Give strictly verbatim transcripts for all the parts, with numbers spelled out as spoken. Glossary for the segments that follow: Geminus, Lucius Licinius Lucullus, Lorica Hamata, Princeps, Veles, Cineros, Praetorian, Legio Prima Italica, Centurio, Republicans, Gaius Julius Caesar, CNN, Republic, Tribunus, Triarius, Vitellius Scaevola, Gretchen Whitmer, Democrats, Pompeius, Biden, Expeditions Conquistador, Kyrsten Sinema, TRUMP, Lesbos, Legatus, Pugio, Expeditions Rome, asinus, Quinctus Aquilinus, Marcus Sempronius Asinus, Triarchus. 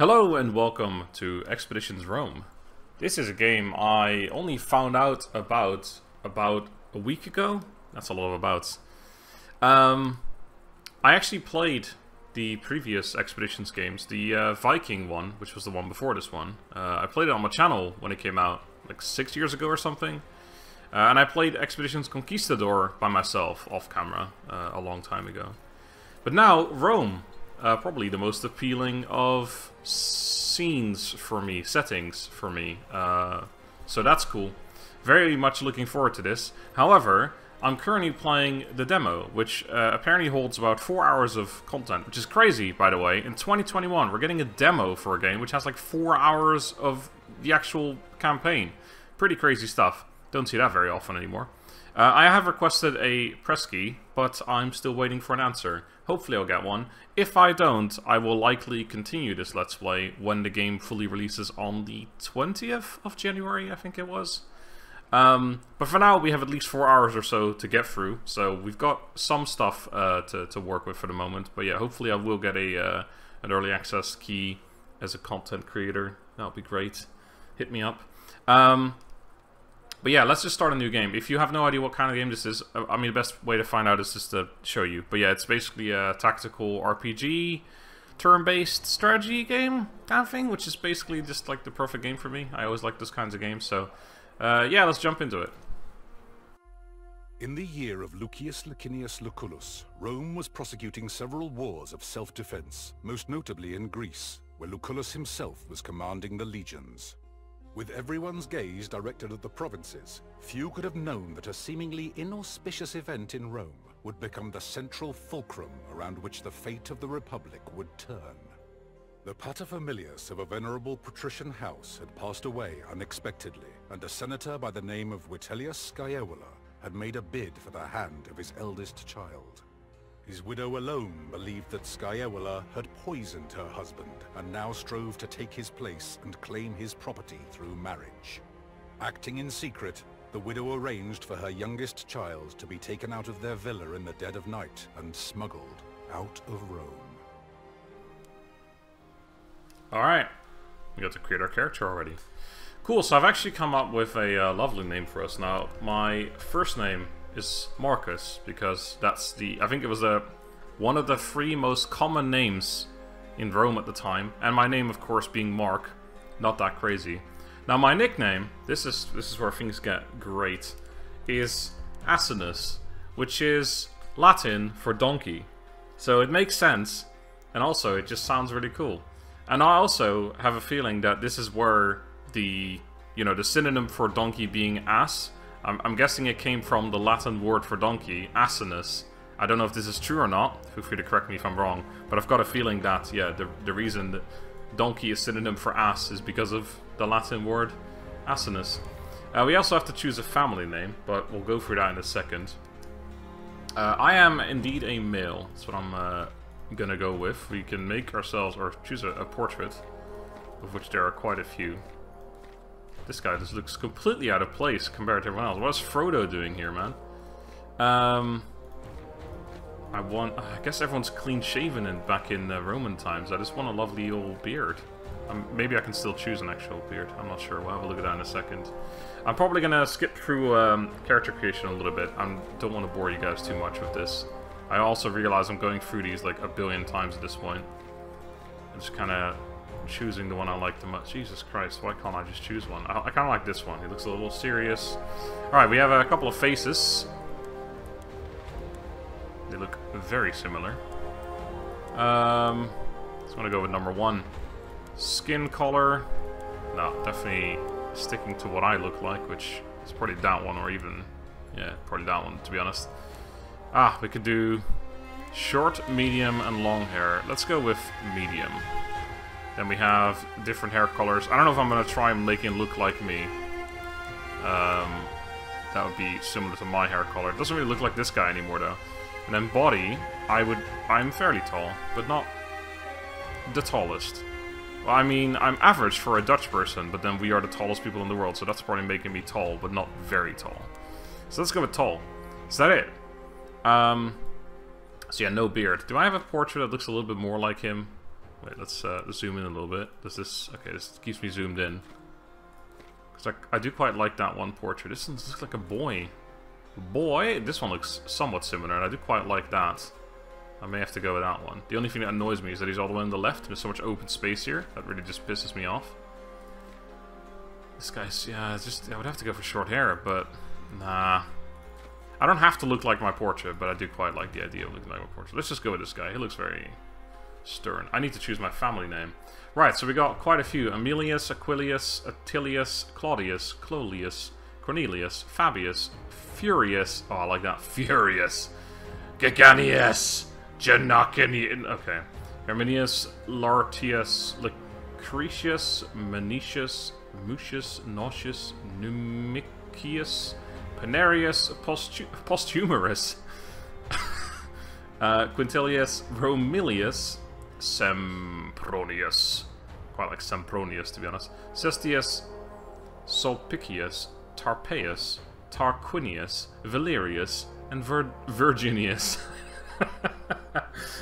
Hello and welcome to Expeditions Rome. This is a game I only found out about about a week ago. That's a lot of abouts. Um, I actually played the previous Expeditions games, the uh, Viking one, which was the one before this one. Uh, I played it on my channel when it came out, like six years ago or something. Uh, and I played Expeditions Conquistador by myself, off camera, uh, a long time ago. But now, Rome. Uh, probably the most appealing of scenes for me, settings for me. Uh, so that's cool. Very much looking forward to this. However, I'm currently playing the demo, which uh, apparently holds about four hours of content, which is crazy, by the way. In twenty twenty-one, we're getting a demo for a game which has like four hours of the actual campaign. Pretty crazy stuff. Don't see that very often anymore. Uh, I have requested a press key, but I'm still waiting for an answer. Hopefully I'll get one. If I don't, I will likely continue this Let's Play when the game fully releases on the twentieth of January, I think it was. Um, but for now, we have at least four hours or so to get through, so we've got some stuff uh, to, to work with for the moment. But yeah, hopefully I will get a uh, an early access key as a content creator. That'll be great. Hit me up. Um... But yeah, let's just start a new game. If you have no idea what kind of game this is, I mean, the best way to find out is just to show you. But yeah, it's basically a tactical R P G, turn-based strategy game kind of thing, which is basically just like the perfect game for me. I always like those kinds of games, so uh, yeah, let's jump into it. In the year of Lucius Licinius Lucullus, Rome was prosecuting several wars of self-defense, most notably in Greece, where Lucullus himself was commanding the legions. With everyone's gaze directed at the provinces, few could have known that a seemingly inauspicious event in Rome would become the central fulcrum around which the fate of the Republic would turn. The paterfamilias of a venerable patrician house had passed away unexpectedly, and a senator by the name of Vitellius Scaevola had made a bid for the hand of his eldest child. His widow alone believed that Scaevola had poisoned her husband and now strove to take his place and claim his property through marriage. Acting in secret, the widow arranged for her youngest child to be taken out of their villa in the dead of night and smuggled out of Rome. Alright, we got to create our character already. Cool, so I've actually come up with a uh, lovely name for us now. My first name is Marcus, because that's the, I think it was a, one of the three most common names in Rome at the time, and my name of course being Mark, not that crazy. Now my nickname, this is this is where things get great, is asinus, which is Latin for donkey. So it makes sense, and also it just sounds really cool. And I also have a feeling that this is where the, you know, the synonym for donkey being ass, I'm, I'm guessing it came from the Latin word for donkey, asinus. I don't know if this is true or not, feel free to correct me if I'm wrong, but I've got a feeling that, yeah, the, the reason that donkey is synonym for ass is because of the Latin word asinus. Uh, we also have to choose a family name, but we'll go through that in a second. Uh, I am indeed a male, that's what I'm uh, gonna go with. We can make ourselves, or choose a, a portrait, of which there are quite a few. This guy just looks completely out of place compared to everyone else. What is Frodo doing here, man? Um, I want... I guess everyone's clean-shaven and back in uh, Roman times. I just want a lovely old beard. Um, maybe I can still choose an actual beard. I'm not sure. We'll have a look at that in a second. I'm probably going to skip through um, character creation a little bit. I don't want to bore you guys too much with this. I also realize I'm going through these like a billion times at this point. I'm just kind of choosing the one I like the most. Jesus Christ, why can't I just choose one? I, I kind of like this one. He looks a little serious. Alright, we have a couple of faces. They look very similar. Um, just want to go with number one. Skin color. No, definitely sticking to what I look like, which is probably that one or even... Yeah, probably that one, to be honest. Ah, we could do short, medium, and long hair. Let's go with medium. Then we have different hair colors. I don't know if I'm going to try and make him look like me. Um, that would be similar to my hair color. It doesn't really look like this guy anymore, though. And then body, I would, I'm fairly tall, but not the tallest. Well, I mean, I'm average for a Dutch person, but then we are the tallest people in the world, so that's probably making me tall, but not very tall. So let's go with tall. Is that it? Um, so yeah, no beard. Do I have a portrait that looks a little bit more like him? Wait, let's uh, let's zoom in a little bit. Does this? Okay, this keeps me zoomed in. Cause I, I do quite like that one portrait. This looks like a boy. Boy, this one looks somewhat similar, and I do quite like that. I may have to go with that one. The only thing that annoys me is that he's all the way on the left, and there's so much open space here. That really just pisses me off. This guy's, yeah, it's just I would have to go for short hair, but nah. I don't have to look like my portrait, but I do quite like the idea of looking like my portrait. Let's just go with this guy. He looks very stern. I need to choose my family name. Right, so we got quite a few. Aemilius, Aquilius, Attilius, Claudius, Clolius, Cornelius, Fabius, Furius. Oh, I like that. Furius. Geganius. Genachinian. Okay. Herminius, Lartius, Lucretius, Manetius, Mucius, Nausius, Numicius, Panarius, Posthum Posthumerus, uh, Quintilius, Romilius, Sempronius, quite like Sempronius to be honest, Cestius, Sulpicius, Tarpeus, Tarquinius, Valerius, and Vir Virginius.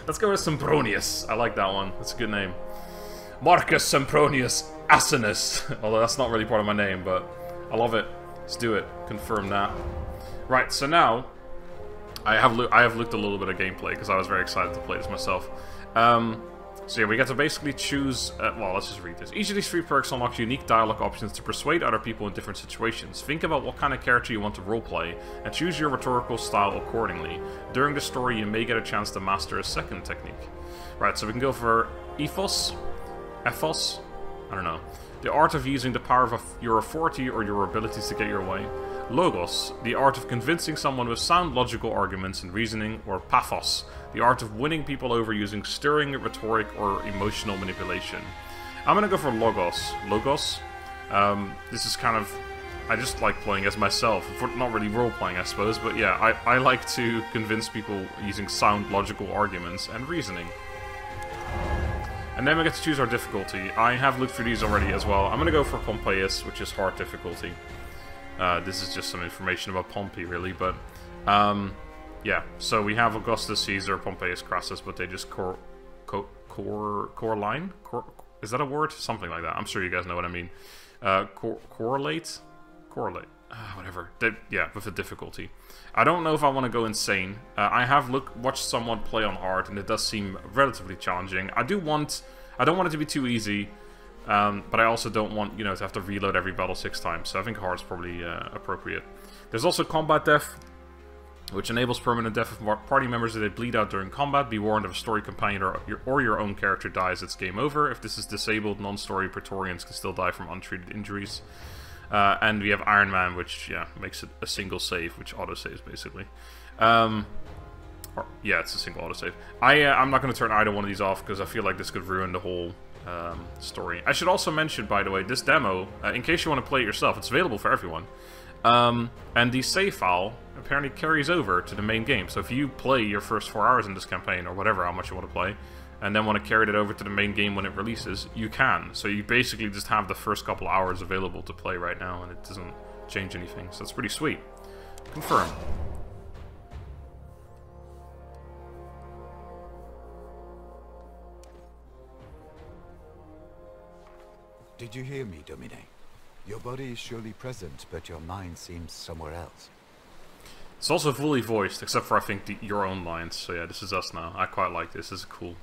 Let's go with Sempronius, I like that one, that's a good name. Marcus Sempronius Asinus, although that's not really part of my name, but I love it. Let's do it. Confirm that. Right, so now I have I have looked a little bit at gameplay because I was very excited to play this myself. Um, so yeah, we get to basically choose. Uh, well, let's just read this. Each of these three perks unlocks unique dialogue options to persuade other people in different situations. Think about what kind of character you want to roleplay and choose your rhetorical style accordingly. During the story, you may get a chance to master a second technique. Right, so we can go for ethos, ethos. I don't know. The art of using the power of your authority or your abilities to get your way. Logos, the art of convincing someone with sound logical arguments and reasoning. Or pathos, the art of winning people over using stirring rhetoric or emotional manipulation. I'm gonna go for logos. Logos. Um, this is kind of... I just like playing as myself. Not really role-playing, I suppose, but yeah, I, I like to convince people using sound logical arguments and reasoning. And then we get to choose our difficulty. I have looked through these already as well. I'm going to go for Pompeius, which is hard difficulty. Uh, this is just some information about Pompey, really, but... Um, yeah, so we have Augustus, Caesar, Pompeius, Crassus, but they just core... core... core... core line? Core, is that a word? Something like that. I'm sure you guys know what I mean. Uh, cor, correlate? Correlate. Uh, whatever. They, yeah, with the difficulty. I don't know if I want to go insane. Uh, I have look watched someone play on hard, and it does seem relatively challenging. I do want... I don't want it to be too easy, um, but I also don't want, you know, to have to reload every battle six times. So I think hard's probably uh, appropriate. There's also combat death, which enables permanent death of party members if they bleed out during combat. Be warned if a story companion or your, or your own character dies, it's game over. If this is disabled, non-story Praetorians can still die from untreated injuries. Uh, and we have Iron Man, which, yeah, makes it a single save, which autosaves, basically. Um, or, yeah, it's a single autosave. I, uh, I'm not going to turn either one of these off, because I feel like this could ruin the whole um, story. I should also mention, by the way, this demo, uh, in case you want to play it yourself, it's available for everyone. Um, and the save file apparently carries over to the main game. So if you play your first four hours in this campaign, or whatever, how much you want to play, and then want to carry it over to the main game when it releases, you can. So you basically just have the first couple hours available to play right now, and it doesn't change anything. So that's pretty sweet. Confirm. Did you hear me, Domine? Your body is surely present, but your mind seems somewhere else. It's also fully voiced, except for, I think, the, your own lines. So yeah, this is us now. I quite like this. This is cool.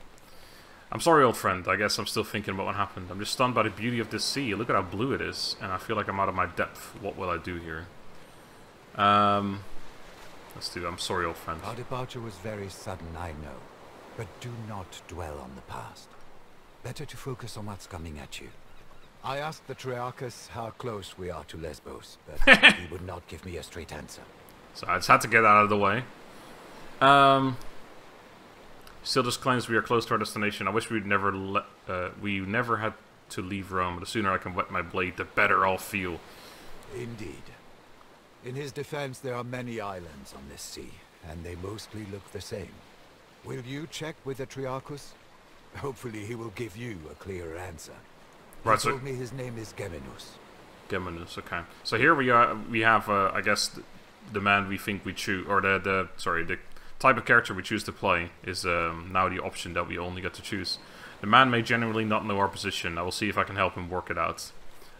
I'm sorry, old friend. I guess I'm still thinking about what happened. I'm just stunned by the beauty of this sea. Look at how blue it is, and I feel like I'm out of my depth. What will I do here? Um, let's do it. I'm sorry, old friend. Our departure was very sudden, I know. But do not dwell on the past. Better to focus on what's coming at you. I asked the Triarchus how close we are to Lesbos, but he would not give me a straight answer. So I just had to get out of the way. Um... Still just claims we are close to our destination. I wish we'd never le uh, we never had to leave Rome. The sooner I can wet my blade, the better I'll feel. Indeed. In his defense, there are many islands on this sea, and they mostly look the same. Will you check with the Triarchus? Hopefully he will give you a clearer answer. He right, told so me his name is Geminus. Geminus, okay. So here we are. We have, uh, I guess, the, the man we think we choose, or the the sorry the. type of character we choose to play is um, now the option that we only get to choose. The man may generally not know our position. I will see if I can help him work it out.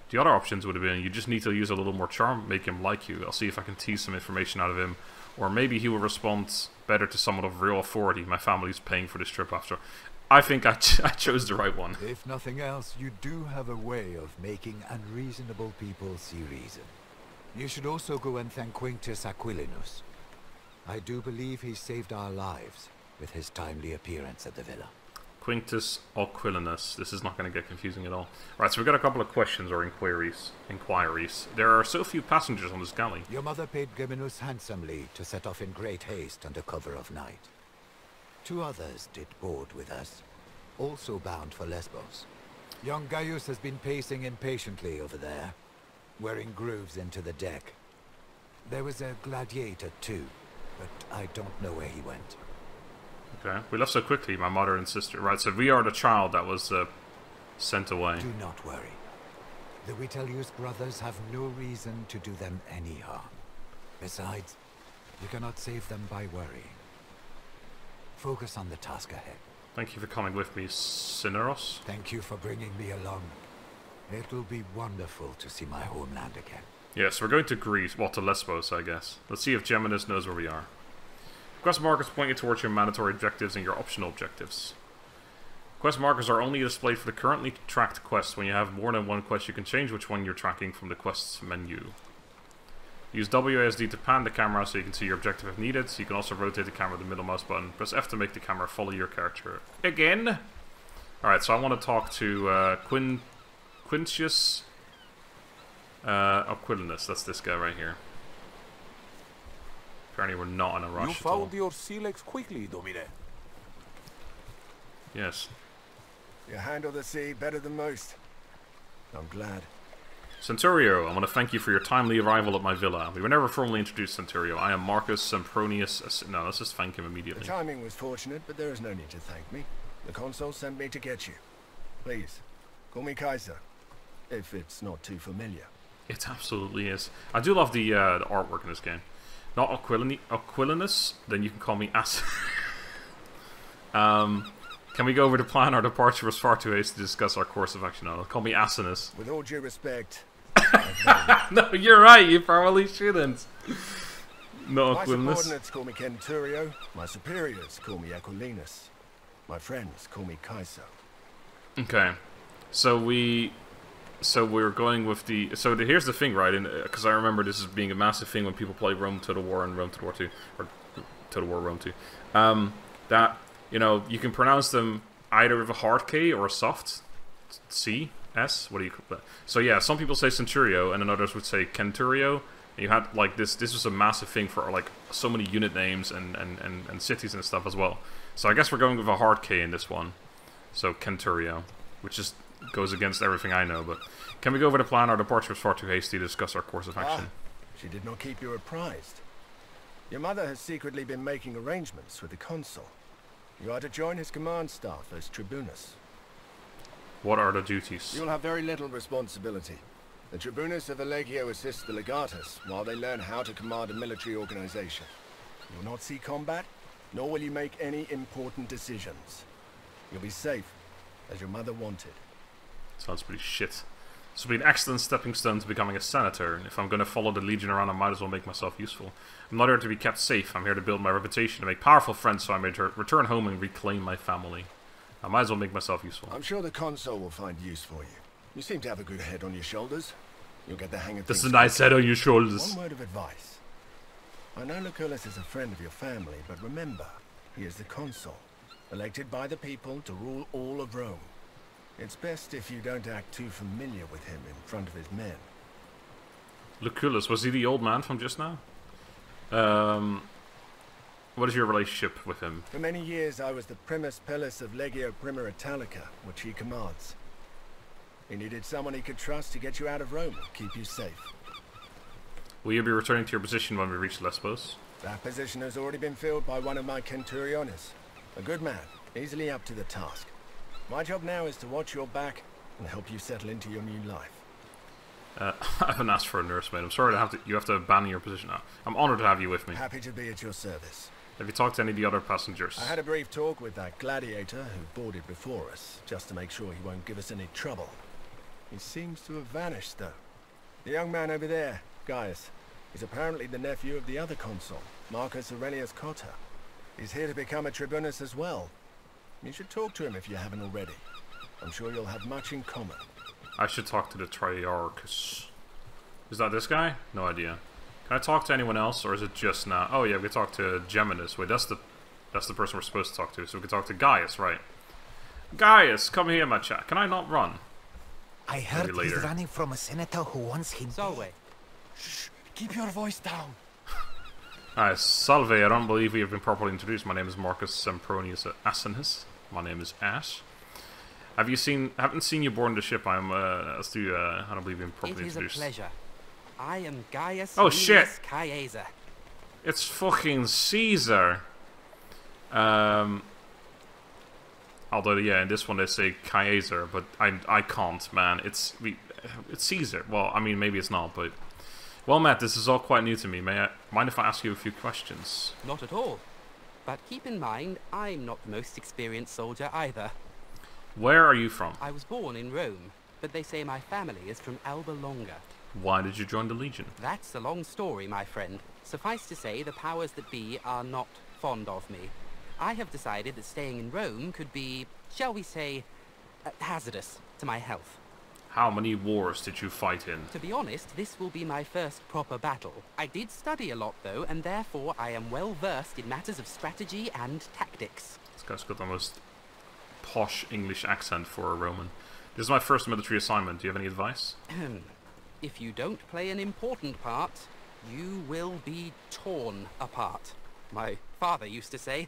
The other options would have been, you just need to use a little more charm, make him like you. I'll see if I can tease some information out of him. Or maybe he will respond better to someone of real authority. My family's paying for this trip after. I think I, ch I chose the right one. If nothing else, you do have a way of making unreasonable people see reason. You should also go and thank Quinctus Aquilinus. I do believe he saved our lives with his timely appearance at the villa. Quinctus Aquilinus. This is not going to get confusing at all. Right, so we've got a couple of questions or inquiries. Inquiries. There are so few passengers on this galley. Your mother paid Geminus handsomely to set off in great haste under cover of night. Two others did board with us, also bound for Lesbos. Young Gaius has been pacing impatiently over there, wearing grooves into the deck. There was a gladiator too, but I don't know where he went. Okay, we left so quickly, my mother and sister. Right, so we are the child that was uh, sent away. Do not worry. The Vitellius brothers have no reason to do them any harm. Besides, you cannot save them by worrying. Focus on the task ahead. Thank you for coming with me, Cineros. Thank you for bringing me along. It will be wonderful to see my homeland again. Yes, yeah, so we're going to Greece. Well, to Lesbos, I guess. Let's see if Geminus knows where we are. Quest markers point you towards your mandatory objectives and your optional objectives. Quest markers are only displayed for the currently tracked quests. When you have more than one quest, you can change which one you're tracking from the quests menu. Use W A S D to pan the camera so you can see your objective if needed. You can also rotate the camera with the middle mouse button. Press F to make the camera follow your character. Again! Alright, so I want to talk to uh, Quin Quinctius uh, Aquilinus. That's this guy right here. Apparently we're not in a rush. You found your Silex quickly, Domine. Yes. You handle the sea better than most. I'm glad. Centurio, I want to thank you for your timely arrival at my villa. We were never formally introduced, Centurio. I am Marcus Sempronius. As no, let's just thank him immediately. The timing was fortunate, but there is no need to thank me. The consul sent me to get you. Please, call me Kaiser, if it's not too familiar. It absolutely is. I do love the, uh, the artwork in this game. Not Aquilini Aquilinus, then you can call me As. um, can we go over the plan? Our departure was far too hasty to discuss our course of action. No, call me Asinus. With all due respect. No, you're right. You probably shouldn't. Not Aquilinus. My subordinates call me Centurio. My superiors call me Aquilinus. My friends call me Kaiser. Okay, so we. So we're going with the... So the, here's the thing, right? Because uh, I remember this as being a massive thing when people play Rome Total War and Rome Total War two. Or Total War Rome two. Um, that, you know, you can pronounce them either with a hard K or a soft C, S. What do you call that? So yeah, some people say Centurio and then others would say Centurio. And you had, like, this... This was a massive thing for, like, so many unit names and, and, and, and cities and stuff as well. So I guess we're going with a hard K in this one. So Centurio. Which is... goes against everything I know, but can we go over the plan? Our departure was far too hasty to discuss our course of action. Ah, she did not keep you apprised. Your mother has secretly been making arrangements with the consul. You are to join his command staff as Tribunus. What are the duties? You'll have very little responsibility. The Tribunus of the Legio assists the Legatus while they learn how to command a military organization. You will not see combat, nor will you make any important decisions. You'll be safe, as your mother wanted. Sounds pretty shit. This will be an excellent stepping stone to becoming a senator. If I'm going to follow the legion around, I might as well make myself useful. I'm not here to be kept safe. I'm here to build my reputation, to make powerful friends, so I may return home and reclaim my family. I might as well make myself useful. I'm sure the consul will find use for you. You seem to have a good head on your shoulders. You'll get the hang of things. That's a nice head on your shoulders. One word of advice. I know Lucullus is a friend of your family, but remember, he is the consul, elected by the people to rule all of Rome. It's best if you don't act too familiar with him in front of his men. Lucullus, was he the old man from just now? Um, what is your relationship with him? For many years I was the primus pilus of Legio Prima Italica, which he commands. He needed someone he could trust to get you out of Rome and keep you safe. Will you be returning to your position when we reach Lesbos? That position has already been filled by one of my centuriones. A good man, easily up to the task. My job now is to watch your back and help you settle into your new life. Uh, I haven't asked for a nursemaid. I'm sorry to have to. You have to abandon your position now. I'm honored to have you with me. Happy to be at your service. Have you talked to any of the other passengers? I had a brief talk with that gladiator who boarded before us, just to make sure he won't give us any trouble. He seems to have vanished, though. The young man over there, Gaius, is apparently the nephew of the other consul, Marcus Aurelius Cotta. He's here to become a tribunus as well. You should talk to him if you haven't already. I'm sure you'll have much in common. I should talk to the Triarchus. Is that this guy? No idea. Can I talk to anyone else, or is it just now? Oh yeah, we can talk to Geminus. Wait, that's the that's the person we're supposed to talk to. So we can talk to Gaius, right? Gaius, come here, my chat. Can I not run? I heard he's running from a senator who wants him. Salve. Shh, keep your voice down. Alright, salve. I don't believe we have been properly introduced. My name is Marcus Sempronius Asinus. My name is Ash. Have you seen? Haven't seen you board the ship. I'm. Uh, as to, uh, I don't believe you've been properly introduced. It is a pleasure. I am Gaius. Oh shit! Caesar. It's fucking Caesar. Um. Although yeah, in this one they say Caesar, but I I can't, man. It's we, it's Caesar. Well, I mean maybe it's not, but well, Matt, this is all quite new to me. May I mind if I ask you a few questions? Not at all. But keep in mind, I'm not the most experienced soldier either. Where are you from? I was born in Rome, but they say my family is from Alba Longa. Why did you join the Legion? That's a long story, my friend. Suffice to say, the powers that be are not fond of me. I have decided that staying in Rome could be, shall we say, uh, hazardous to my health. How many wars did you fight in? To be honest, this will be my first proper battle. I did study a lot, though, and therefore I am well versed in matters of strategy and tactics. This guy's got the most posh English accent for a Roman. This is my first military assignment. Do you have any advice? If you don't play an important part, you will be torn apart. My father used to say.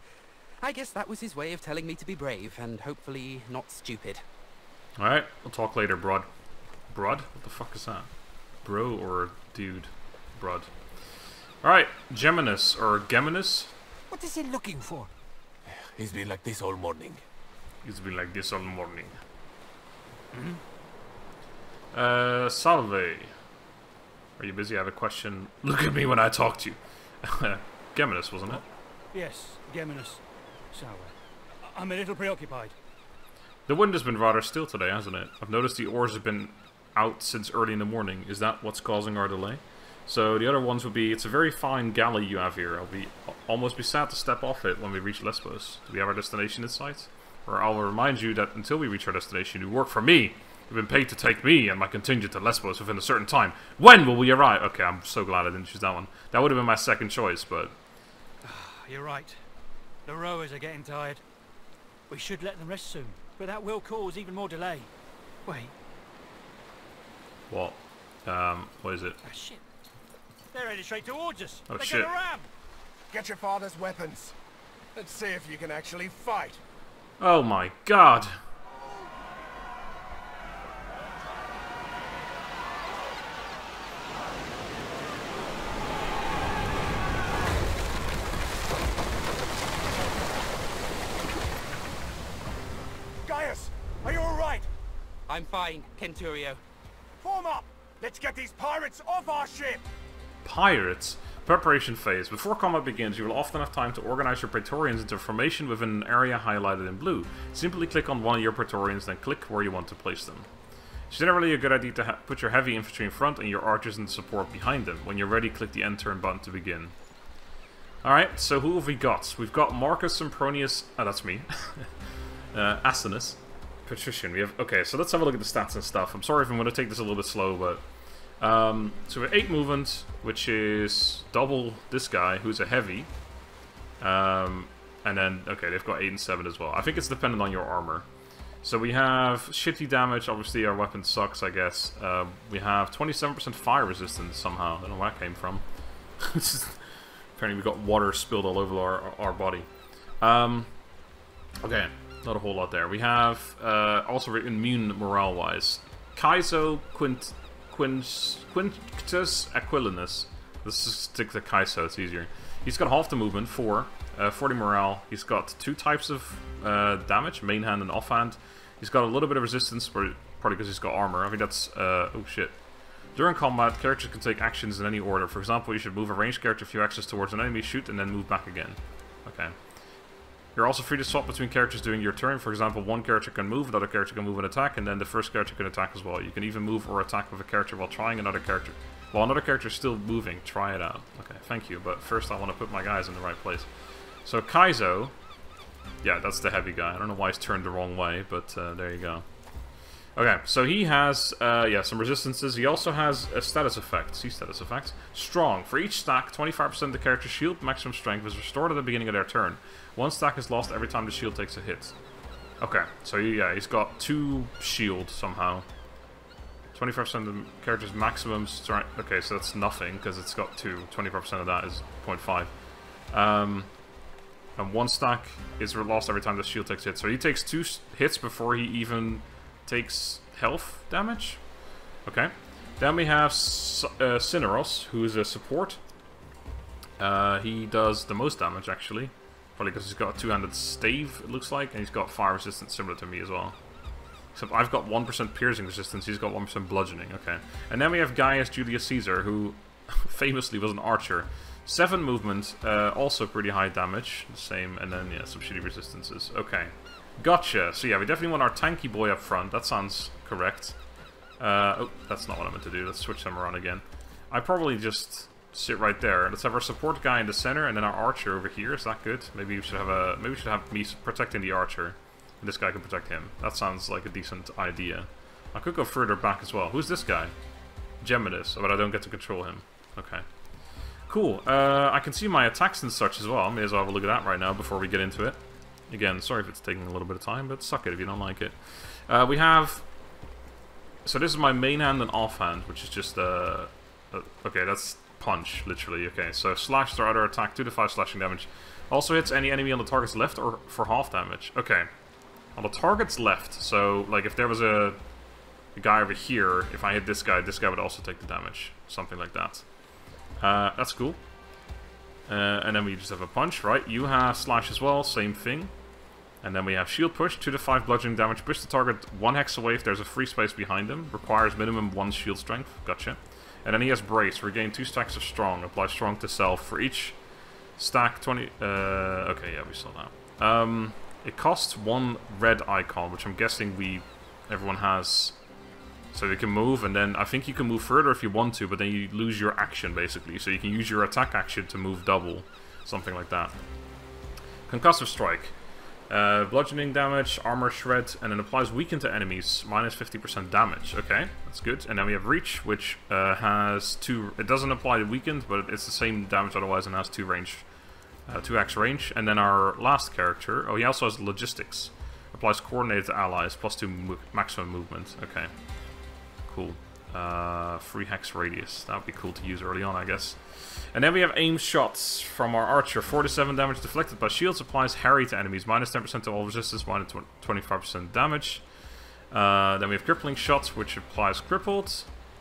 I guess that was his way of telling me to be brave and hopefully not stupid. Alright, we'll talk later, Brod. Brod? What the fuck is that? Bro or dude? Brod. Alright, Geminus or Geminus? What is he looking for? He's been like this all morning. He's been like this all morning. Mm-hmm. Uh, salve. Are you busy? I have a question. Look at me when I talk to you. Geminus, wasn't it? Yes, Geminus. Salve. I'm a little preoccupied. The wind has been rather still today, hasn't it? I've noticed the oars have been out since early in the morning. Is that what's causing our delay? So the other ones would be, it's a very fine galley you have here. I'll be I'll almost be sad to step off it when we reach Lesbos. Do we have our destination in sight? Or I'll remind you that until we reach our destination, you work for me. You've been paid to take me and my contingent to Lesbos within a certain time. When will we arrive? Okay, I'm so glad I didn't choose that one. That would have been my second choice, but... You're right. The rowers are getting tired. We should let them rest soon, but that will cause even more delay. Wait. What? Um, what is it? Oh, shit. They're headed straight towards us. Oh, They're shit. Gonna ram. Get your father's weapons. Let's see if you can actually fight. Oh my god. I'm fine, Centurio. Form up! Let's get these pirates off our ship! Pirates? Preparation phase. Before combat begins, you will often have time to organize your Praetorians into formation within an area highlighted in blue. Simply click on one of your Praetorians, then click where you want to place them. It's generally a good idea to ha put your heavy infantry in front and your archers and support behind them. When you're ready, click the end turn button to begin. Alright, so who have we got? We've got Marcus Sempronius... Oh, that's me. uh, Asinus. Patrician, we have... Okay, so let's have a look at the stats and stuff. I'm sorry if I'm going to take this a little bit slow, but... Um, so we have eight movement, which is double this guy, who's a heavy. Um, and then, okay, they've got eight and seven as well. I think it's dependent on your armor. So we have shitty damage. Obviously, our weapon sucks, I guess. Uh, we have twenty-seven percent fire resistance somehow. I don't know where that came from. Apparently, we've got water spilled all over our, our body. Um, okay. Not a whole lot there. We have uh, also immune morale-wise. Kaiso Quint, Quint, Quintus Aquilinus. Let's just stick to Kaiso, it's easier. He's got half the movement, four, uh, forty morale. He's got two types of uh, damage, main hand and offhand. He's got a little bit of resistance, probably because he's got armor. I think that's... Uh, oh, shit. During combat, characters can take actions in any order. For example, you should move a ranged character a few actions towards an enemy, shoot, and then move back again. Okay. You're also free to swap between characters during your turn. For example, one character can move, another character can move and attack, and then the first character can attack as well. You can even move or attack with a character while trying another character. While another character is still moving, try it out. Okay, thank you, but first I want to put my guys in the right place. So Kaizo... yeah, that's the heavy guy. I don't know why he's turned the wrong way, but uh, there you go. Okay, so he has uh, yeah, some resistances. He also has a status effect. See status effects. Strong. For each stack, twenty-five percent of the character's shield maximum strength is restored at the beginning of their turn. One stack is lost every time the shield takes a hit. Okay, so yeah, he's got two shield somehow. twenty-five percent of the character's maximum strength. Okay, so that's nothing, because it's got two. twenty-five percent of that is zero point five. Um... And one stack is lost every time the shield takes hits. So he takes two hits before he even takes health damage. Okay. Then we have uh, Cineros, who is a support. Uh, he does the most damage, actually. Probably because he's got a two-handed stave, it looks like. And he's got fire resistance similar to me as well. Except I've got one percent piercing resistance. He's got one percent bludgeoning. Okay. And then we have Gaius Julius Caesar, who famously was an archer. Seven movement, uh, also pretty high damage. The same, and then, yeah, some shitty resistances. Okay. Gotcha. So, yeah, we definitely want our tanky boy up front. That sounds correct. Uh, oh, that's not what I meant to do. Let's switch them around again. I probably just sit right there. Let's have our support guy in the center, and then our archer over here. Is that good? Maybe we should have a... Maybe we should have me protecting the archer. And this guy can protect him. That sounds like a decent idea. I could go further back as well. Who's this guy? Geminis, but I don't get to control him. Okay. Cool. Uh, I can see my attacks and such as well. I may as well have a look at that right now before we get into it. Again, sorry if it's taking a little bit of time, but suck it if you don't like it. Uh, we have... So this is my main hand and offhand, which is just... Uh, uh, okay, that's punch, literally. Okay, so slash their other attack, two to five slashing damage. Also hits any enemy on the target's left or for half damage. Okay. On the target's left, so like if there was a, a guy over here, if I hit this guy, this guy would also take the damage. Something like that. Uh, that's cool. Uh, and then we just have a punch, right? You have slash as well, same thing. And then we have shield push, two to five bludgeoning damage. Push the target one hex away if there's a free space behind him. Requires minimum one shield strength. Gotcha. And then he has brace. Regain two stacks of strong. Apply strong to self for each stack. twenty... Uh, okay, yeah, we saw that. Um, it costs one red icon, which I'm guessing we... everyone has... So you can move, and then I think you can move further if you want to, but then you lose your action, basically. So you can use your attack action to move double. Something like that. Concussive Strike. Uh, bludgeoning damage, armor shred, and it applies weaken to enemies. Minus fifty percent damage. Okay, that's good. And then we have Reach, which uh, has two... It doesn't apply to weakened, but it's the same damage otherwise and has two range, uh, two axe range. And then our last character... Oh, he also has Logistics. Applies coordinated to allies, plus two mo maximum movement. Okay. Cool. Uh, free hex radius. That would be cool to use early on, I guess. And then we have aim shots from our archer. four to seven damage deflected by shields. Applies Harry to enemies. Minus ten percent to all resistance. Minus twenty-five percent damage. Uh, then we have crippling shots, which applies crippled.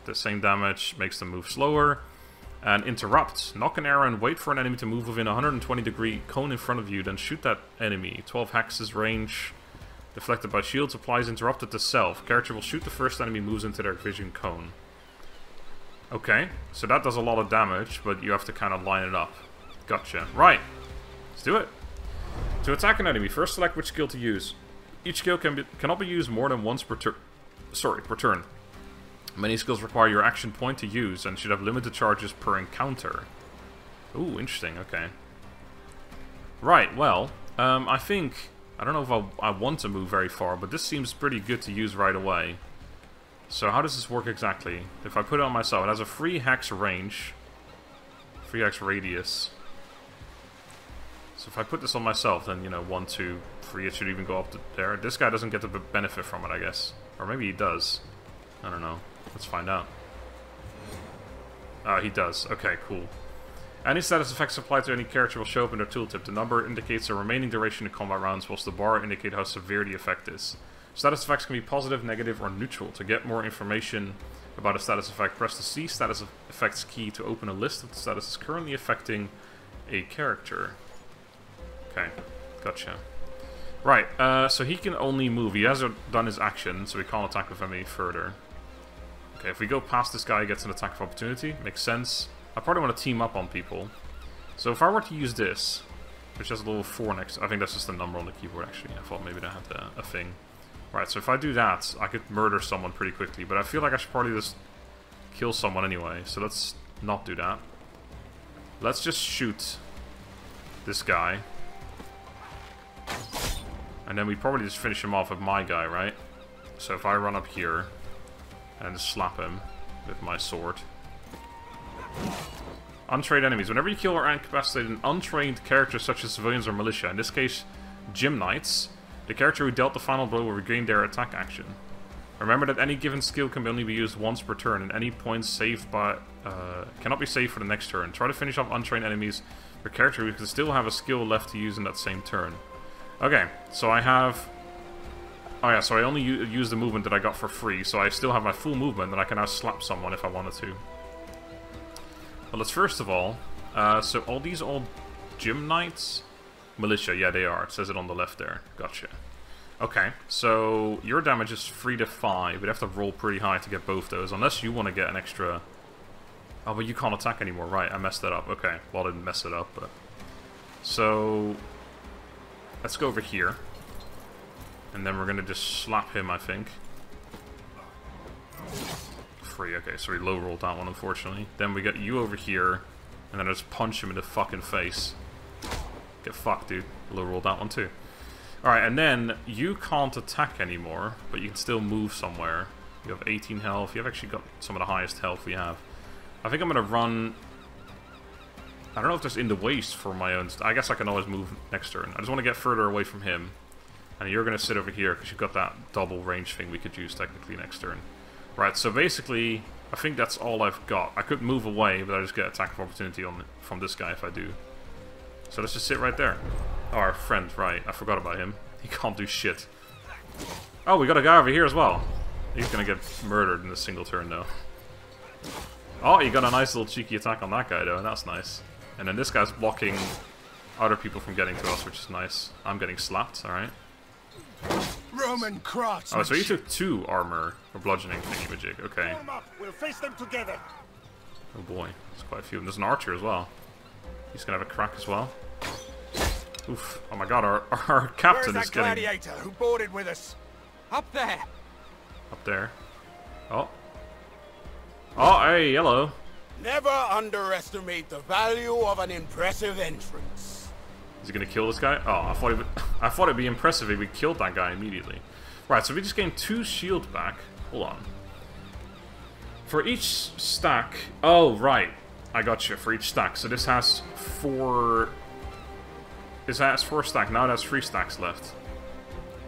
The same damage makes them move slower. And interrupt. Knock an arrow and wait for an enemy to move within a one hundred twenty degree cone in front of you. Then shoot that enemy. twelve hexes range. Deflected by shields, applies interrupted to self. Character will shoot the first enemy moves into their vision cone. Okay, so that does a lot of damage, but you have to kind of line it up. Gotcha. Right. Let's do it. To attack an enemy, first select which skill to use. Each skill can be, cannot be used more than once per turn. Sorry, per turn. Many skills require your action point to use and should have limited charges per encounter. Ooh, interesting. Okay. Right, well, um, I think... I don't know if I, I want to move very far, but this seems pretty good to use right away. So how does this work exactly? If I put it on myself, it has a free hex range. Free hex radius. So if I put this on myself, then, you know, one, two, three, it should even go up to there. This guy doesn't get the benefit from it, I guess. Or maybe he does. I don't know. Let's find out. Oh, he does. Okay, cool. Any status effects applied to any character will show up in their tooltip. The number indicates the remaining duration of combat rounds, whilst the bar indicate how severe the effect is. Status effects can be positive, negative, or neutral. To get more information about a status effect, press the C status effects key to open a list of the statuses currently affecting a character. Okay, gotcha. Right, uh, so he can only move. He hasn't done his action, so we can't attack with him any further. Okay, if we go past this guy, he gets an attack of opportunity. Makes sense. I probably want to team up on people. So if I were to use this, which has a little four next. I think that's just the number on the keyboard, actually. I thought maybe that had a, a thing. Right, so if I do that, I could murder someone pretty quickly, but I feel like I should probably just kill someone anyway, so let's not do that. Let's just shoot this guy. And then we probably just finish him off with my guy, right? So if I run up here and slap him with my sword. Untrained enemies. Whenever you kill or incapacitate an untrained character such as civilians or militia, in this case gym knights, the character who dealt the final blow will regain their attack action. Remember that any given skill can only be used once per turn, and any points saved by uh, cannot be saved for the next turn. Try to finish off untrained enemies or character who can still have a skill left to use in that same turn. Okay, so I have... Oh yeah, so I only use the movement that I got for free, so I still have my full movement, and I can now slap someone if I wanted to. Well, let's first of all... Uh, so all these old gym knights... Militia, yeah, they are. It says it on the left there. Gotcha. Okay, so your damage is three to five. We'd have to roll pretty high to get both those, unless you want to get an extra... Oh, but you can't attack anymore. Right, I messed that up. Okay, well, I didn't mess it up, but... So... Let's go over here. And then we're going to just slap him, I think. Free, okay, so we low-rolled that one, unfortunately. Then we get you over here, and then I just punch him in the fucking face. Get fucked, dude. Low-rolled that one, too. Alright, and then you can't attack anymore, but you can still move somewhere. You have eighteen health. You've actually got some of the highest health we have. I think I'm going to run... I don't know if that's in the waste for my own... I guess I can always move next turn. I just want to get further away from him. And you're going to sit over here, because you've got that double range thing we could use technically next turn. Right, so basically, I think that's all I've got. I could move away, but I just get attack of opportunity on from this guy if I do. So let's just sit right there. Oh, our friend, right. I forgot about him. He can't do shit. Oh, we got a guy over here as well. He's going to get murdered in a single turn, though. Oh, you got a nice little cheeky attack on that guy, though. That's nice. And then this guy's blocking other people from getting to us, which is nice. I'm getting slapped, alright. Roman crotch. Oh, so you took two armor or bludgeoning thingy magic, okay. Form up. We'll face them together. Oh boy, there's quite a few. And there's an archer as well. He's gonna have a crack as well. Oof. Oh my god, our, our captain Where's is that getting... gladiator who boarded with us? Up there. Up there. Oh. Oh, hey, hello. Never underestimate the value of an impressive entrance. Is he gonna kill this guy? Oh, I thought it would, I thought it'd be impressive if we killed that guy immediately. Right, so we just gained two shield back. Hold on. For each stack. Oh, right. I got you. For each stack. So this has four. This has four stacks. Now it has three stacks left.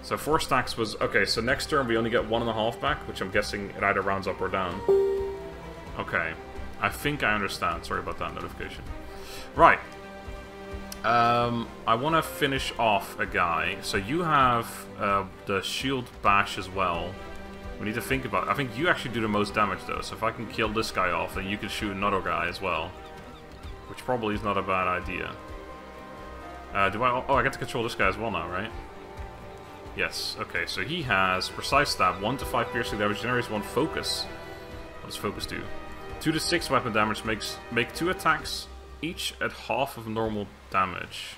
So four stacks was okay. So next turn we only get one and a half back, which I'm guessing it either rounds up or down. Okay. I think I understand. Sorry about that notification. Right. Um, I want to finish off a guy. So you have uh, the shield bash as well. We need to think about it. I think you actually do the most damage, though. So if I can kill this guy off, then you can shoot another guy as well. Which probably is not a bad idea. Uh, do I... Oh, I get to control this guy as well now, right? Yes. Okay, so he has precise stab, one to five piercing damage, generates one focus. What does focus do? two to six weapon damage makes make two attacks, each at half of normal damage.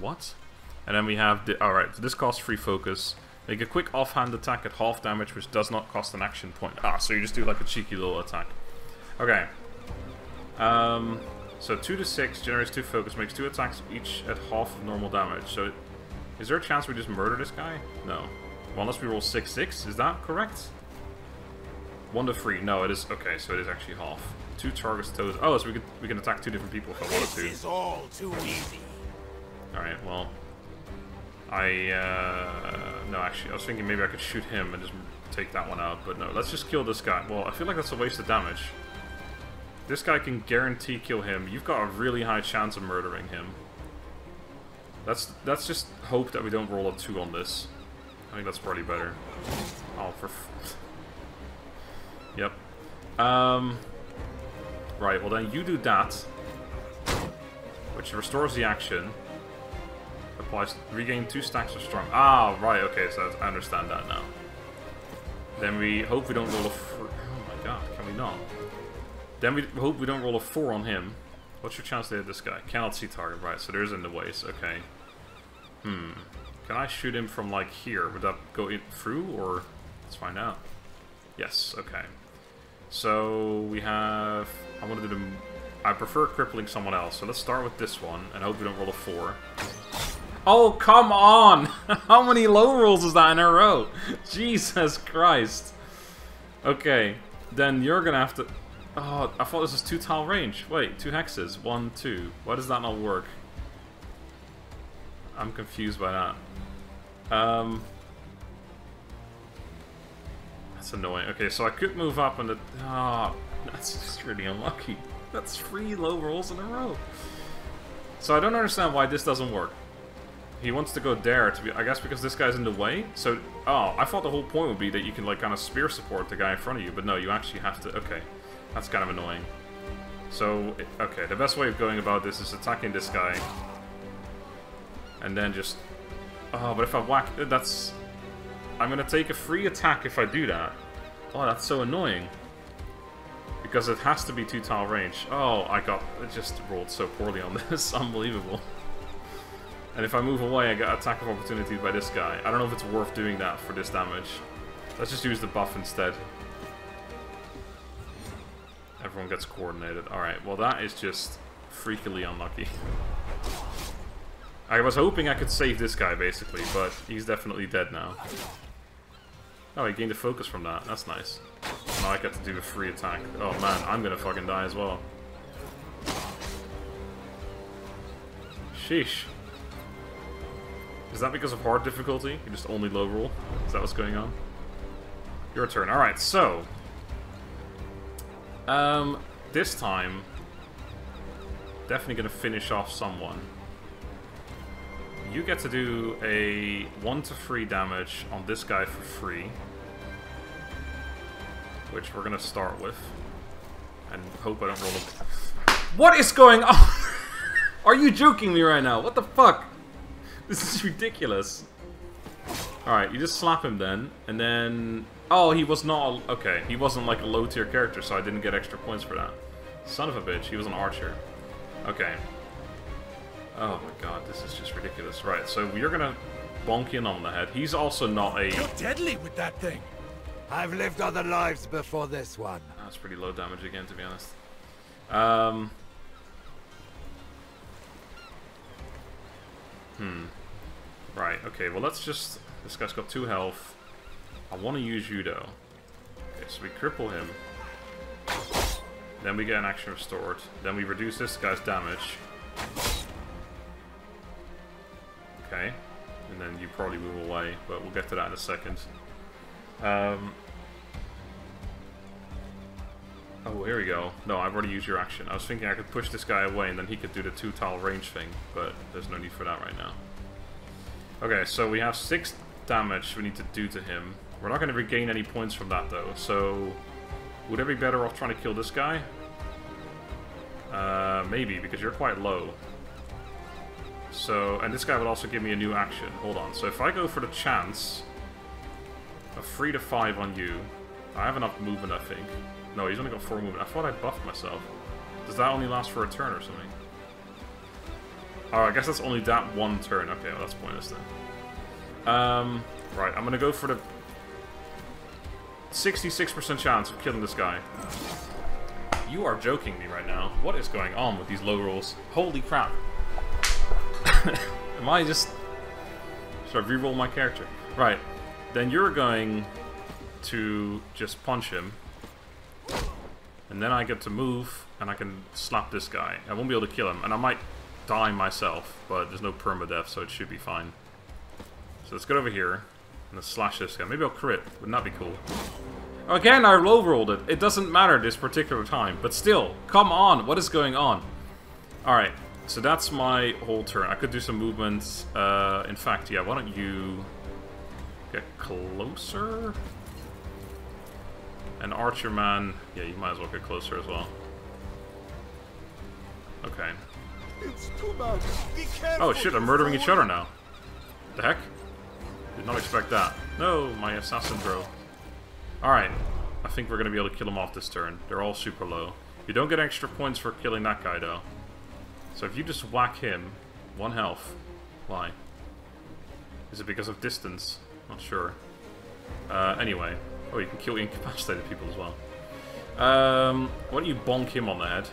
What? And then we have the... Alright, so this costs three focus. Make a quick offhand attack at half damage, which does not cost an action point. Ah, so you just do like a cheeky little attack. Okay. Um, so two to six, generates two focus, makes two attacks, each at half of normal damage. So, is there a chance we just murder this guy? No. Well, unless we roll six six, is that correct? one to three. No, it is... Okay, so it is actually half. Two targets toes. Oh, so we can, we can attack two different people if I wanted to. This is all too easy. Alright, well... I, uh... No, actually, I was thinking maybe I could shoot him and just take that one out. But no, let's just kill this guy. Well, I feel like that's a waste of damage. This guy can guarantee kill him. You've got a really high chance of murdering him. Let's, let's just hope that we don't roll a two on this. I think that's probably better. Oh, for... F Yep. Um, right, well then you do that. Which restores the action. Applies regain two stacks of strong. Ah, right, okay, so I understand that now. Then we hope we don't roll a... Oh my god, can we not? Then we hope we don't roll a four on him. What's your chance to hit this guy? Cannot see target, right, so there's in the ways, okay. Hmm. Can I shoot him from, like, here? Would that go in through, or... Let's find out. Yes, okay. So, we have... I want to do the... I prefer crippling someone else, so let's start with this one, and hope we don't roll a four. Oh, come on! How many low rolls is that in a row? Jesus Christ! Okay, then you're gonna have to... Oh, I thought this was two tile range. Wait, two hexes. One, two. Why does that not work? I'm confused by that. Um... That's annoying. Okay, so I could move up and the... Ah, oh, that's just really unlucky. That's three low rolls in a row. So I don't understand why this doesn't work. He wants to go there to be... I guess because this guy's in the way? So... Oh, I thought the whole point would be that you can, like, kind of spear support the guy in front of you. But no, you actually have to... Okay. That's kind of annoying. So, okay, the best way of going about this is attacking this guy. And then just... Oh, but if I whack... That's... I'm gonna take a free attack if I do that. Oh, that's so annoying. Because it has to be two tile range. Oh, I got... It just rolled so poorly on this. Unbelievable. And if I move away, I get attack of opportunity by this guy. I don't know if it's worth doing that for this damage. Let's just use the buff instead. Everyone gets coordinated. Alright, well that is just freakily unlucky. I was hoping I could save this guy, basically, but he's definitely dead now. Oh, he gained a focus from that. That's nice. Now I get to do the free attack. Oh man, I'm gonna fucking die as well. Sheesh. Is that because of hard difficulty? You just only low roll? Is that what's going on? Your turn. Alright, so... Um, this time, definitely gonna finish off someone. You get to do a one to three damage on this guy for free. Which we're gonna start with. And hope I don't roll a... What is going on? Are you joking me right now? What the fuck? This is ridiculous. Alright, you just slap him then, and then... Oh, he was not... A... Okay, he wasn't like a low-tier character, so I didn't get extra points for that. Son of a bitch, he was an archer. Okay. Oh my god, this is just ridiculous. Right, so we're gonna bonk in on the head. He's also not a... You're deadly with that thing! I've lived other lives before this one. That's pretty low damage again, to be honest. Um... Hmm. Right, okay, well let's just... This guy's got two health. I want to use you, though. Okay, so we cripple him. Then we get an action restored. Then we reduce this guy's damage. Okay. And then you probably move away, but we'll get to that in a second. Um... Oh, here we go. No, I've already used your action. I was thinking I could push this guy away and then he could do the two-tile range thing, but there's no need for that right now. Okay, so we have six damage we need to do to him. We're not going to regain any points from that, though, so... Would I be better off trying to kill this guy? Uh, maybe, because you're quite low. So, and this guy would also give me a new action. Hold on. So if I go for the chance... A three to five on you. I have enough movement, I think. No, he's only got four movement. I thought I buffed myself. Does that only last for a turn or something? Oh, I guess that's only that one turn. Okay, well that's pointless then. Um, right, I'm gonna go for the sixty-six percent chance of killing this guy. You are joking me right now. What is going on with these low rolls? Holy crap. Am I just... Should I reroll my character? Right, then you're going to just punch him. And then I get to move, and I can slap this guy. I won't be able to kill him, and I might die myself, but there's no permadeath, so it should be fine. So let's get over here, and let's slash this guy. Maybe I'll crit. Wouldn't that be cool? Again, I low-rolled it. It doesn't matter this particular time, but still, come on, what is going on? Alright, so that's my whole turn. I could do some movements. Uh, in fact, yeah, why don't you get closer? An archer man. Yeah, you might as well get closer as well. Okay. It's too much. Be careful. Oh shit, they're murdering each other now. What the heck? Did not expect that. No, my assassin bro. Alright. I think we're gonna be able to kill them off this turn. They're all super low. You don't get extra points for killing that guy though. So if you just whack him, one health. Why? Is it because of distance? Not sure. Uh, anyway. Oh, you can kill incapacitated people as well. Um, why don't you bonk him on the head?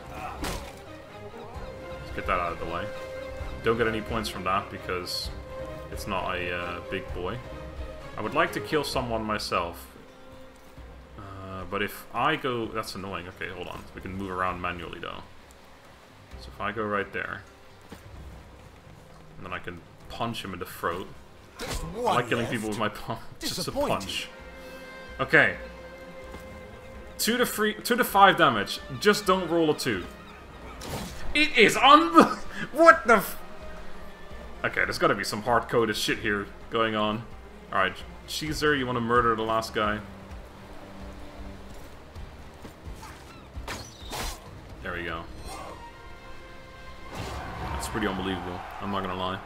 Let's get that out of the way. Don't get any points from that because it's not a uh, big boy. I would like to kill someone myself. Uh, but if I go... That's annoying. Okay, hold on. We can move around manually, though. So if I go right there... And then I can punch him in the throat. I like killing people with my punch. Just a punch. Okay. Two to three, two to five damage. Just don't roll a two. It is un- What the f- Okay, there's gotta be some hard-coded shit here going on. Alright, Caesar, you wanna murder the last guy? There we go. That's pretty unbelievable, I'm not gonna lie.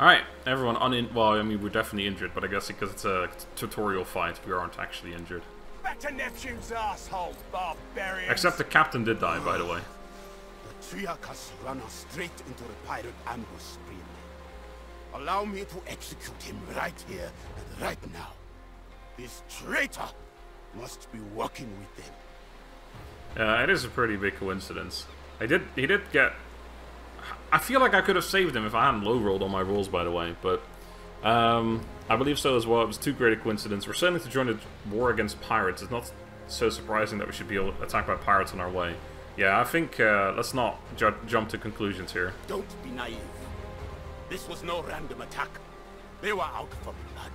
Alright, everyone unin- well, I mean, we're definitely injured, but I guess because it's a tutorial fight, we aren't actually injured. Back to Neptune's asshole, barbarians. Except the captain did die, by the way. The Triarchus ran us straight into the pirate ambush, Prima. Allow me to execute him right here and right now. This traitor must be working with them. Yeah, uh, it is a pretty big coincidence. I did, he did get... I feel like I could have saved him if I hadn't low-rolled on my rolls, by the way, but... Um, I believe so as well. It was too great a coincidence. We're sailing to join the war against pirates. It's not so surprising that we should be attacked by pirates on our way. Yeah, I think uh, let's not ju jump to conclusions here. Don't be naive. This was no random attack. They were out for blood.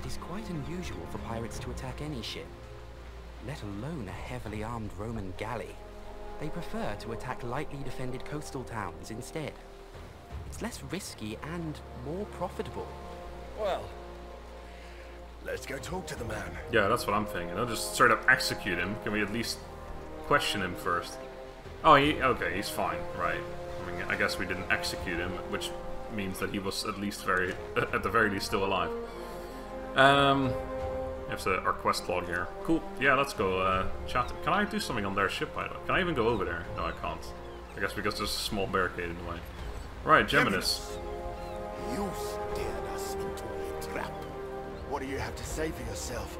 It is quite unusual for pirates to attack any ship, let alone a heavily armed Roman galley. They prefer to attack lightly defended coastal towns instead. It's less risky and more profitable. Well, let's go talk to the man. Yeah, that's what I'm thinking. I'll just straight up execute him. Can we at least question him first? Oh, he, okay, he's fine, right. I mean, I guess we didn't execute him, which means that he was at least very, at the very least, still alive. Um, that's our quest log here. Cool, yeah, let's go uh, chat. Can I do something on their ship, by the way? Can I even go over there? No, I can't. I guess because there's a small barricade in the way. Right, Geminis. You steered us into a trap. What do you have to say for yourself?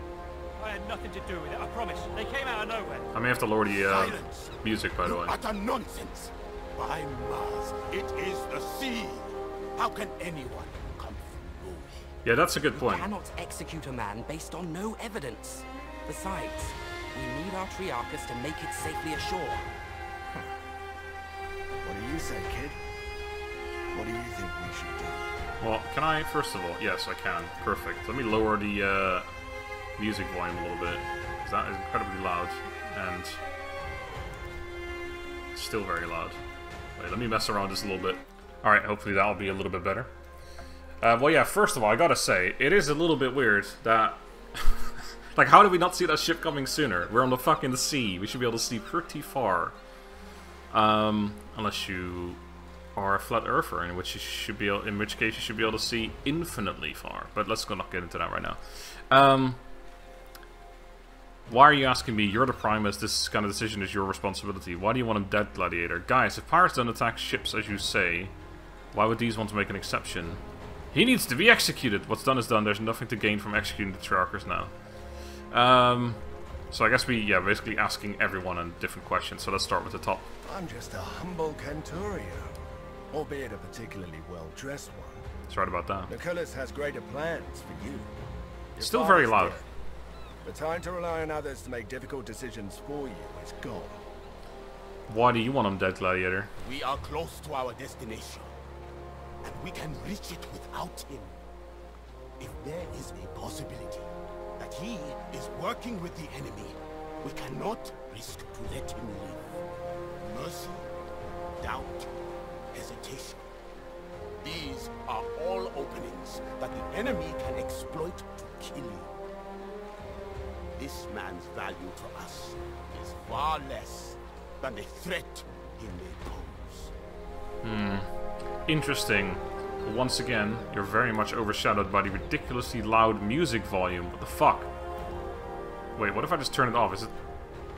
I had nothing to do with it, I promise. They came out of nowhere. I may have to lower the uh, music, by the way. Utter nonsense! By Mars, it is the sea! How can anyone come through me? Yeah, that's a good point. We cannot execute a man based on no evidence. Besides, we need our Triarchus to make it safely ashore. Huh. What do you say, kid? What do you think we should do? Well, can I, first of all... Yes, I can. Perfect. Let me lower the... Uh, music volume a little bit, because that is incredibly loud, and it's still very loud. Wait, let me mess around just a little bit. Alright, hopefully that'll be a little bit better. Uh, well, yeah, first of all, I gotta say, it is a little bit weird that... like, how did we not see that ship coming sooner? We're on the fucking sea. We should be able to see pretty far. Um, unless you are a flat earther, in which you should be able, in which case you should be able to see infinitely far. But let's go not get into that right now. Um... Why are you asking me? You're the Primus, this kind of decision is your responsibility. Why do you want him dead, Gladiator? Guys, if pirates don't attack ships, as you say, why would these want to make an exception? He needs to be executed! What's done is done, there's nothing to gain from executing the Triarchus now. Um, so I guess we, yeah, basically asking everyone a different question, so let's start with the top. I'm just a humble Centurio, albeit a particularly well-dressed one. That's right about that. Lucullus has greater plans for you. Your Still very loud. Dead. The time to rely on others to make difficult decisions for you is gone. Why do you want them dead, Gladiator? We are close to our destination, and we can reach it without him. If there is a possibility that he is working with the enemy, we cannot risk to let him live. Mercy, doubt, hesitation. These are all openings that the enemy can exploit to kill you. This man's value to us is far less than the threat he may pose. Hmm. Interesting. Once again, you're very much overshadowed by the ridiculously loud music volume. What the fuck? Wait, what if I just turn it off? Is it...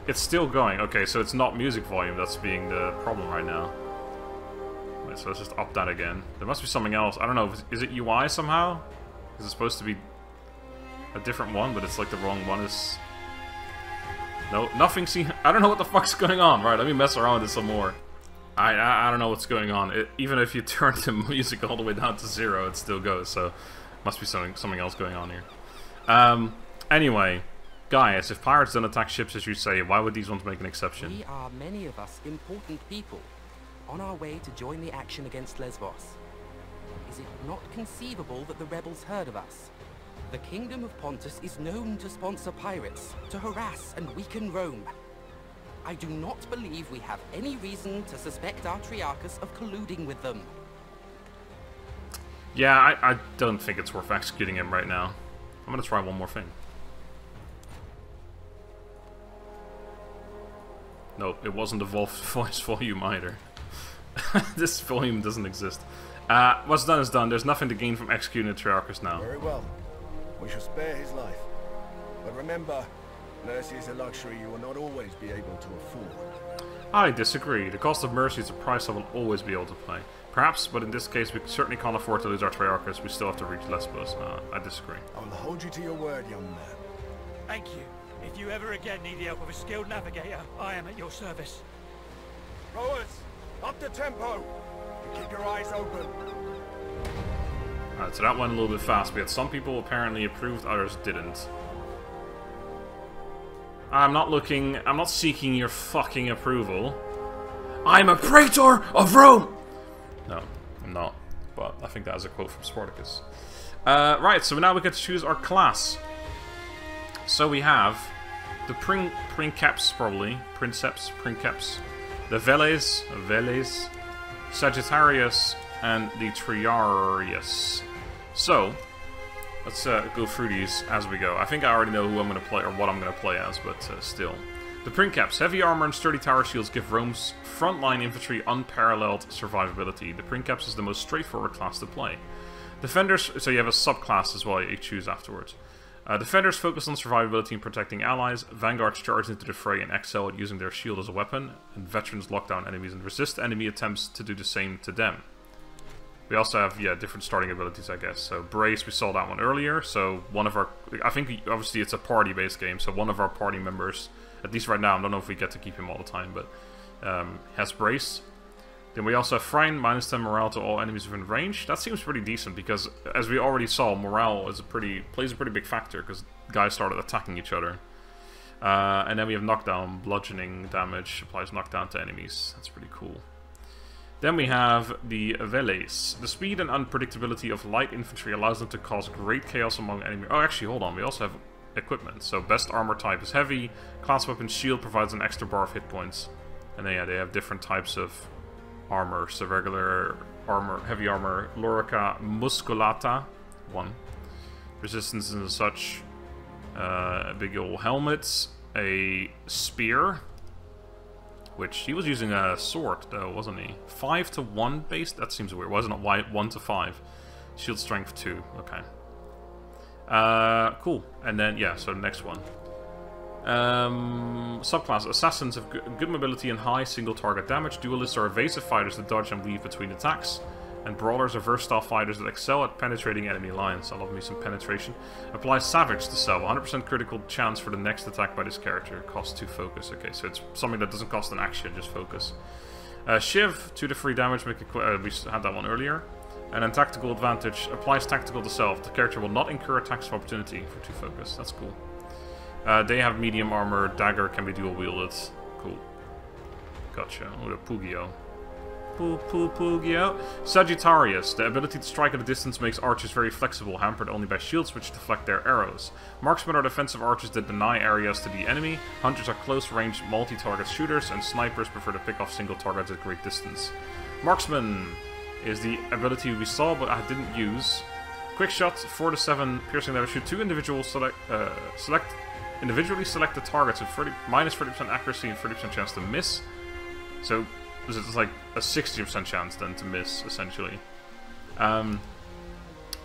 It's still going. Okay, so it's not music volume that's being the problem right now. it, so let's just up that again. There must be something else. I don't know. Is it U I somehow? Is it supposed to be a different one, but it's like the wrong one is... No, nothing seems... I don't know what the fuck's going on. Right, let me mess around with it some more. I, I, I don't know what's going on. It, even if you turn the music all the way down to zero, it still goes, so... Must be something, something else going on here. Um, anyway... Gaius, if pirates don't attack ships as you say, why would these ones make an exception? We are many of us important people, on our way to join the action against Lesbos. Is it not conceivable that the rebels heard of us? The kingdom of Pontus is known to sponsor pirates, to harass and weaken Rome. I do not believe we have any reason to suspect our Triarchus of colluding with them. Yeah, I, I don't think it's worth executing him right now. I'm gonna try one more thing. Nope, it wasn't the voice volume either. This volume doesn't exist. Uh, what's done is done. There's nothing to gain from executing the Triarchus now. Very well. We shall spare his life. But remember, mercy is a luxury you will not always be able to afford. I disagree. The cost of mercy is a price I will always be able to pay. Perhaps, but in this case we certainly can't afford to lose our Triarchus. We still have to reach Lesbos. Uh, I disagree. I will hold you to your word, young man. Thank you. If you ever again need the help of a skilled navigator, I am at your service. Rowers, up the tempo, and keep your eyes open. Alright, so that went a little bit fast. We had some people apparently approved, others didn't. I'm not looking, I'm not seeking your fucking approval. I'm a Praetor of Rome! No, I'm not, but I think that is a quote from Spartacus. Uh, right, so now we get to choose our class. So we have the prin Princeps, probably. Princeps, Princeps. The Veles, Veles, Sagittarius, and the Triarius. So, let's uh, go through these as we go. I think I already know who I'm going to play, or what I'm going to play as, but uh, still. The Princeps. Heavy armor and sturdy tower shields give Rome's frontline infantry unparalleled survivability. The Princeps is the most straightforward class to play. Defenders, so you have a subclass as well you choose afterwards. Uh, defenders focus on survivability and protecting allies. Vanguards charge into the fray and excel at using their shield as a weapon. And veterans lock down enemies and resist enemy attempts to do the same to them. We also have, yeah, different starting abilities, I guess. So Brace, we saw that one earlier. So one of our... I think, we, obviously, it's a party-based game. So one of our party members, at least right now, I don't know if we get to keep him all the time, but um, has Brace. Then we also have Frighten, minus ten morale to all enemies within range. That seems pretty decent because, as we already saw, morale is a pretty plays a pretty big factor because guys started attacking each other. Uh, and then we have Knockdown, bludgeoning damage, applies knockdown to enemies. That's pretty cool. Then we have the Veles. The speed and unpredictability of light infantry allows them to cause great chaos among enemies. Oh, actually, hold on. We also have equipment. So best armor type is heavy. Class weapon shield provides an extra bar of hit points. And then, yeah, they have different types of... armor, so regular armor, heavy armor, Lorica Musculata, one. Resistance and such, uh, big old helmets, a spear, which he was using a sword though, wasn't he? five to one base? That seems weird. Wasn't it one to five? Shield strength two, okay. Uh, cool. And then, yeah, so the next one. Um, subclass. Assassins have good mobility and high single target damage. Duelists are evasive fighters that dodge and weave between attacks. And Brawlers are versatile fighters that excel at penetrating enemy lines. I love me some penetration. Apply Savage to self. one hundred percent critical chance for the next attack by this character. Cost two focus. Okay, so it's something that doesn't cost an action, just focus. Uh, Shiv, two to three damage. Make a uh, we had that one earlier. And then Tactical Advantage. Applies Tactical to self. The character will not incur attacks of opportunity for two focus. That's cool. Uh, they have medium armor, dagger can be dual wielded. Cool. Gotcha. Oh, the Pugio. Poo poo Pugio. Sagittarius. The ability to strike at a distance makes archers very flexible, hampered only by shields which deflect their arrows. Marksmen are defensive archers that deny areas to the enemy. Hunters are close-range multi-target shooters, and snipers prefer to pick off single targets at great distance. Marksman is the ability we saw but I didn't use. Quick shot, four to seven piercing damage. Shoot two individuals. Select. Uh, select. Individually select the targets with minus thirty percent accuracy and thirty percent chance to miss. So, it's like a sixty percent chance then to miss, essentially. Um,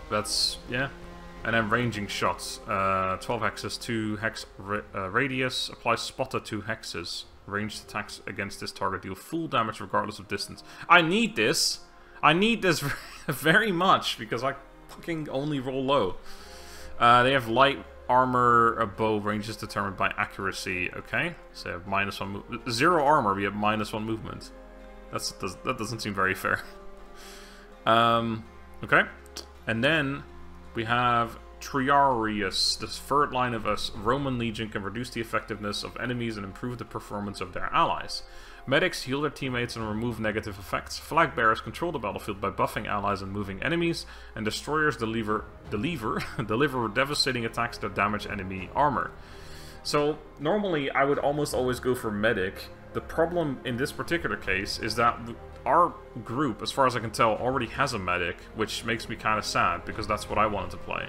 that's, yeah. And then ranging shots. Uh, twelve hexes, two hex ra uh, radius. Apply spotter to hexes. Ranged attacks against this target deal full damage regardless of distance. I need this! I need this very much because I fucking only roll low. Uh, they have light armor, a bow, range is determined by accuracy. Okay, so they have minus one, zero armor, we have minus one movement. That's that doesn't seem very fair. Um, okay, and then we have Triarius. This third line of us, Roman legion can reduce the effectiveness of enemies and improve the performance of their allies. Medics heal their teammates and remove negative effects. Flag bearers control the battlefield by buffing allies and moving enemies. And destroyers deliver deliver deliver devastating attacks that damage enemy armor. So normally I would almost always go for medic. The problem in this particular case is that our group, as far as I can tell, already has a medic, which makes me kind of sad because that's what I wanted to play.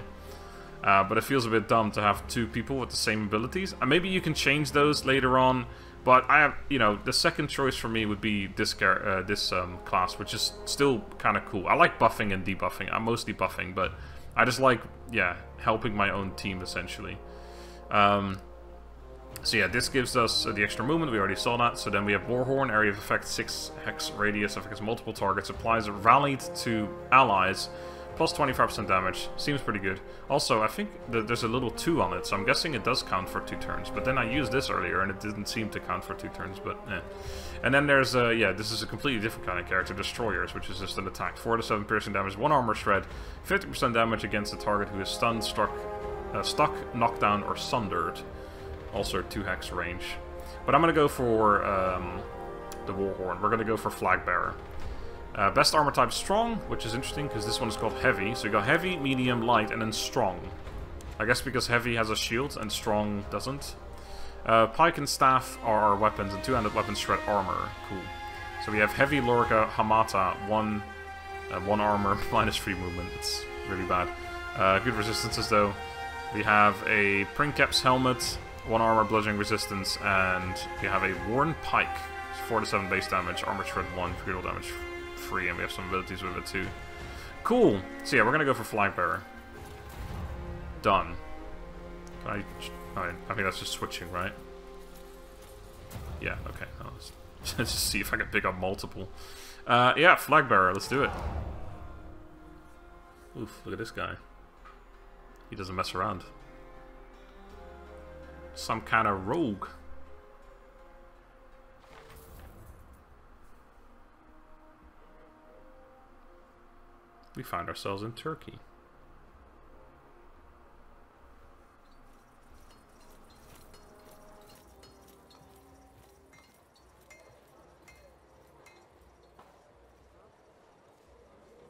Uh, but it feels a bit dumb to have two people with the same abilities. And maybe you can change those later on. But I have, you know, the second choice for me would be this uh, this um, class, which is still kind of cool. I like buffing and debuffing. I'm mostly buffing, but I just like, yeah, helping my own team essentially. Um, so yeah, this gives us uh, the extra movement. We already saw that. So then we have Warhorn, area of effect six hex radius, affects multiple targets, applies rallied to allies, plus twenty-five percent damage. Seems pretty good. Also, I think that there's a little two on it, so I'm guessing it does count for two turns. But then I used this earlier, and it didn't seem to count for two turns, but eh. And then there's, uh, yeah, this is a completely different kind of character, Destroyers, which is just an attack. four to seven piercing damage, one armor shred, fifty percent damage against the target who is stunned, struck, uh, stuck, knocked down, or sundered. Also, two hex range. But I'm going to go for um, the Warhorn. We're going to go for Flag Bearer. Uh, best armor type strong, which is interesting because this one is called heavy. So you got heavy, medium, light, and then strong. I guess because heavy has a shield and strong doesn't. Uh, pike and staff are our weapons, and two-handed weapons shred armor. Cool. So we have heavy Lorica Hamata, one, uh, one armor, minus three movement. It's really bad. Uh, good resistances though. We have a Princeps helmet, one armor, bludgeoning resistance, and we have a worn pike, four to seven base damage, armor shred one, brutal damage free, and we have some abilities with it too. Cool. So yeah, we're gonna go for Flag Bearer. Done. Can I? I think that's just switching, right? Yeah. Okay. Let's just see if I can pick up multiple. Uh, yeah, Flag Bearer. Let's do it. Oof! Look at this guy. He doesn't mess around. Some kind of rogue. We find ourselves in Turkey.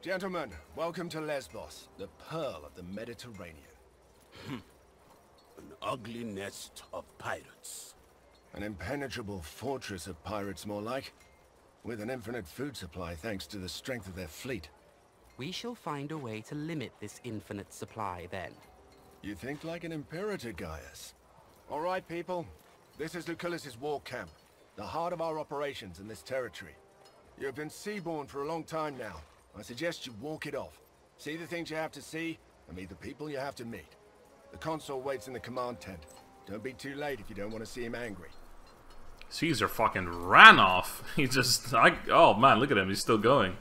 Gentlemen, welcome to Lesbos, the pearl of the Mediterranean. An ugly nest of pirates. An impenetrable fortress of pirates, more like. With an infinite food supply thanks to the strength of their fleet. We shall find a way to limit this infinite supply, then. You think like an imperator, Gaius. All right, people. This is Lucullus's war camp, the heart of our operations in this territory. You have been seaborne for a long time now. I suggest you walk it off. See the things you have to see, and meet the people you have to meet. The consul waits in the command tent. Don't be too late if you don't want to see him angry. Caesar fucking ran off. He just... I, oh, man, look at him. He's still going.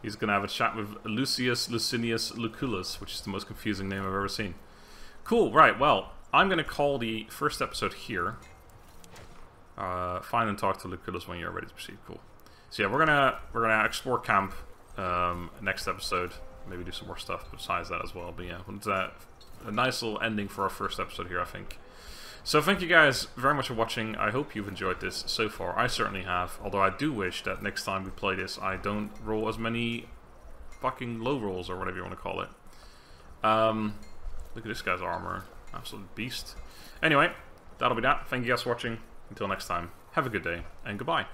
He's going to have a chat with Lucius Licinius Lucullus, which is the most confusing name I've ever seen. Cool, right, well, I'm going to call the first episode here. Uh, find and talk to Lucullus when you're ready to proceed, cool. So yeah, we're going to we're gonna explore camp um, next episode. Maybe do some more stuff besides that as well. But yeah, it's a, a nice little ending for our first episode here, I think. So thank you guys very much for watching. I hope you've enjoyed this so far. I certainly have, although I do wish that next time we play this I don't roll as many fucking low rolls or whatever you want to call it. Um, look at this guy's armor. Absolute beast. Anyway, that'll be that. Thank you guys for watching. Until next time, have a good day and goodbye.